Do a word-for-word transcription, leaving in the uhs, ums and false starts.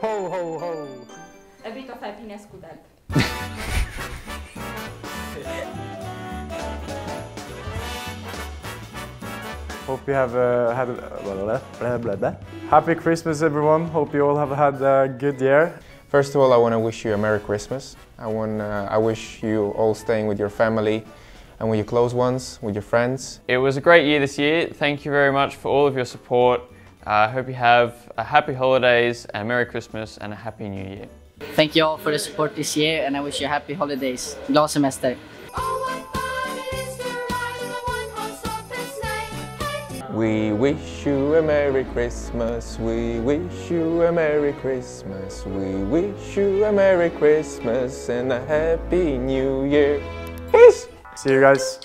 Ho, ho, ho. A bit of happiness could help. Hope you have uh, had a blah, blah, blah, blah. Happy Christmas, everyone. Hope you all have had a good year. First of all, I want to wish you a Merry Christmas. I want, uh, I wish you all staying with your family and with your close ones, with your friends. It was a great year this year. Thank you very much for all of your support. I uh, hope you have a happy holidays, a Merry Christmas and a Happy New Year. Thank you all for the support this year and I wish you happy holidays. Glad semester. We wish you a Merry Christmas, we wish you a Merry Christmas, we wish you a Merry Christmas and a Happy New Year. Peace! See you guys.